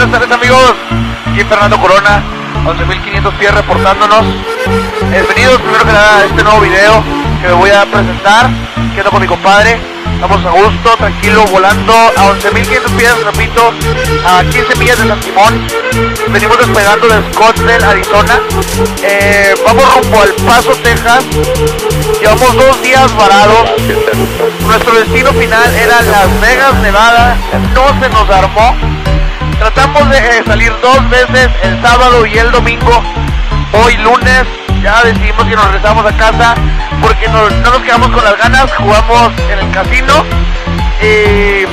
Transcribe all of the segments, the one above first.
Buenas tardes amigos, aquí Fernando Corona, 11.500 pies reportándonos. Bienvenidos primero que nada a este nuevo video que me voy a presentar, que ando con mi compadre. Estamos a gusto, tranquilo, volando a 11.500 pies, repito, a 15 millas de San Simón. Venimos despegando de Scottsdale, Arizona. Vamos rumbo al Paso, Texas. Llevamos 2 días varados. Nuestro destino final era Las Vegas, Nevada. No se nos armó. Tratamos de salir 2 veces, el sábado y el domingo. Hoy lunes ya decidimos que nos regresamos a casa porque no nos quedamos con las ganas. Jugamos en el casino y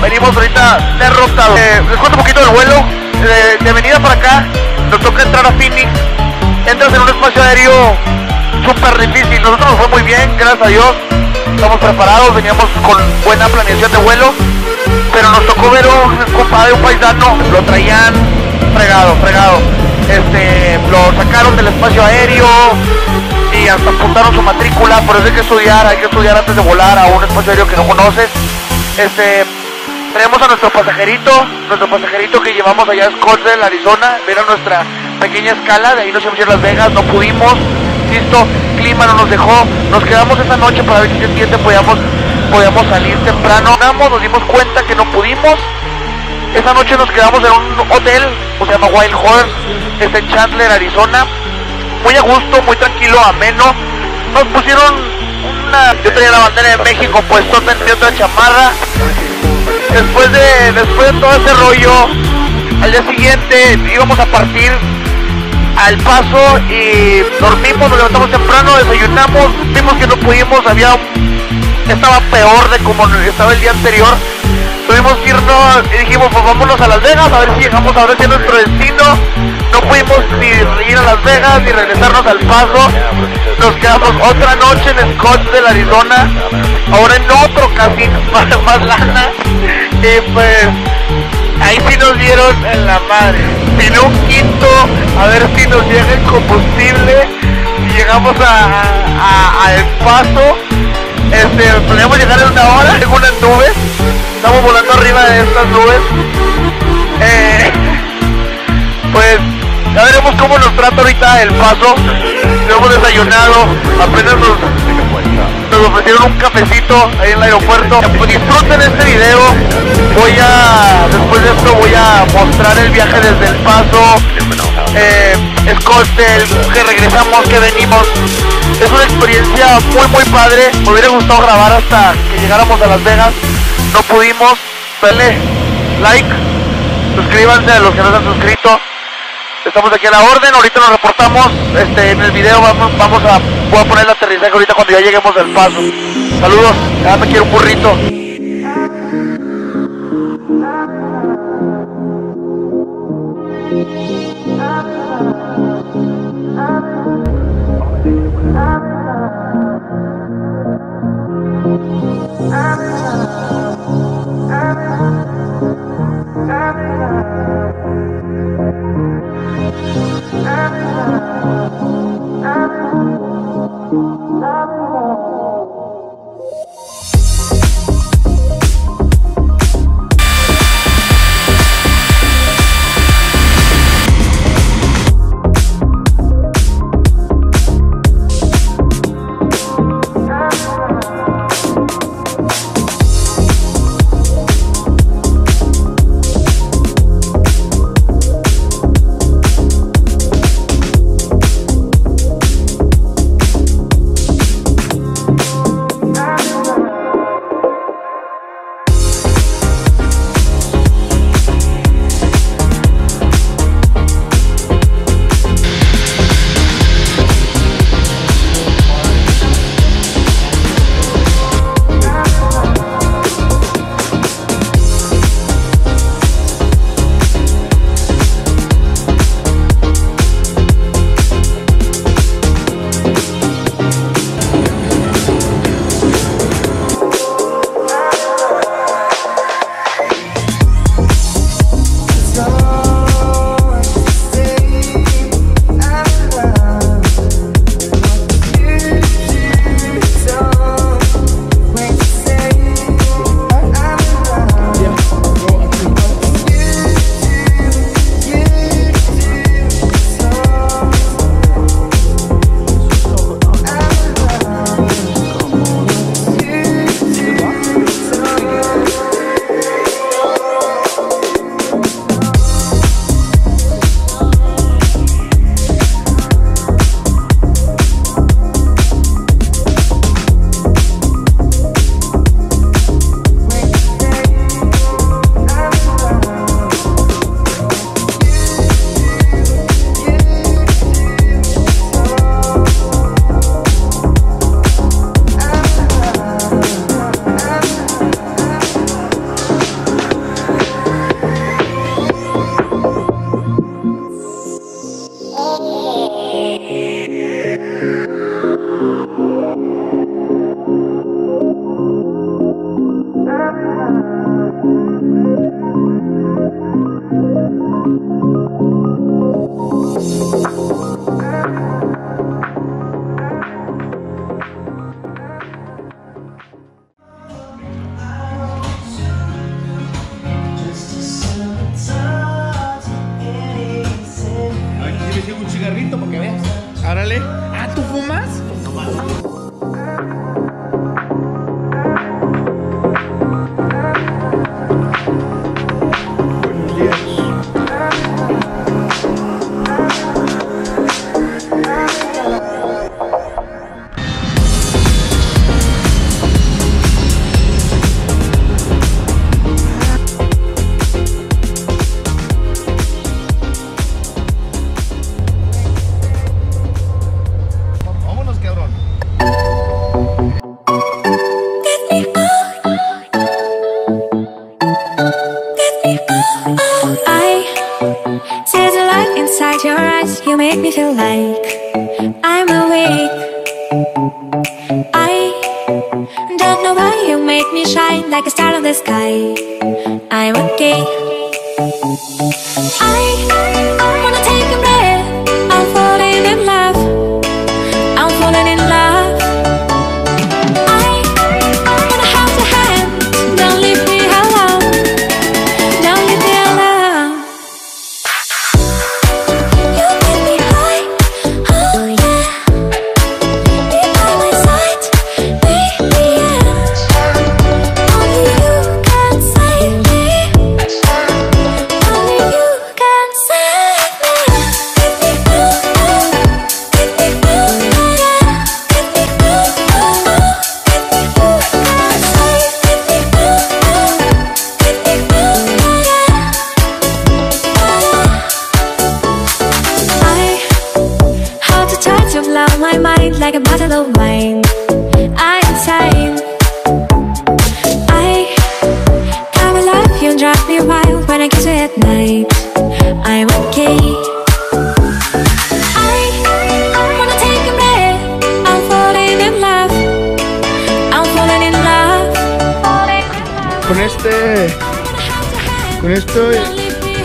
venimos ahorita derrotados. Les cuento un poquito del vuelo. De venida para acá nos toca entrar a Phoenix. Entras en un espacio aéreo súper difícil. Nosotros nos fue muy bien, gracias a Dios. Estamos preparados, veníamos con buena planeación de vuelo, pero nos tocó ver un compadre, un paisano, lo traían fregado, lo sacaron del espacio aéreo y hasta apuntaron su matrícula. Por eso hay que estudiar antes de volar a un espacio aéreo que no conoces. Tenemos a nuestro pasajerito que llevamos allá a Scottsdale, Arizona. Era nuestra pequeña escala, de ahí nos íbamos a ir a Las Vegas, no pudimos, insisto, clima no nos dejó, nos quedamos esa noche para ver si el siguiente podíamos salir temprano. Nos dimos cuenta que no pudimos. Esa noche nos quedamos en un hotel que se llama Wild Horse, en Chandler, Arizona. Muy a gusto, muy tranquilo, ameno. Nos pusieron yo traía la bandera de México, pues yo tenía otra chamarra. Después de todo ese rollo, al día siguiente íbamos a partir al Paso y dormimos, nos levantamos temprano, desayunamos, vimos que no pudimos, estaba peor de como estaba el día anterior. Tuvimos que irnos y dijimos, pues vámonos a Las Vegas, a ver si llegamos, a ver si es nuestro destino. No pudimos ni ir a Las Vegas ni regresarnos al Paso. Nos quedamos otra noche en Scottsdale, Arizona, ahora en otro casino, más lana. Y pues ahí sí nos dieron en la madre. Vino un quinto, a ver si nos llega el combustible. Llegamos a El Paso. Podríamos llegar en 1 hora, en unas nubes. Estamos volando arriba de estas nubes. Pues ya veremos cómo nos trata ahorita El Paso. Nos hemos desayunado, apenas nos ofrecieron un cafecito ahí en el aeropuerto. Pues disfruten este video. Después de esto voy a mostrar el viaje desde El Paso, Scottsdale, que regresamos, que venimos. Es una experiencia muy padre. Me hubiera gustado grabar hasta que llegáramos a Las Vegas. No pudimos. Denle like, suscríbanse a los que no se han suscrito. Estamos aquí a la orden. Ahorita nos reportamos. En el video voy a poner el aterrizaje ahorita cuando ya lleguemos al Paso. Saludos. Ya me quiero un burrito.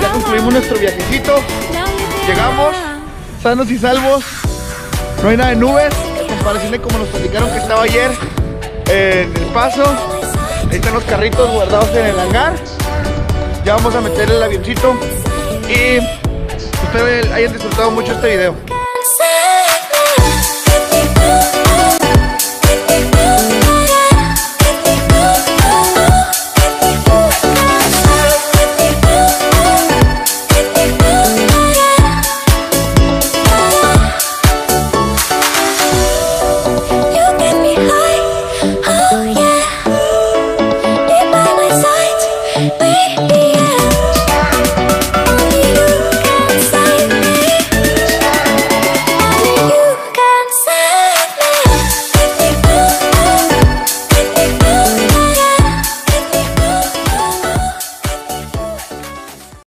Ya concluimos nuestro viajecito. Llegamos sanos y salvos. No hay nada de nubes, en comparación de como nos platicaron que estaba ayer en El Paso. Ahí están los carritos guardados en el hangar. Ya vamos a meter el avioncito. Y ustedes hayan disfrutado mucho este video.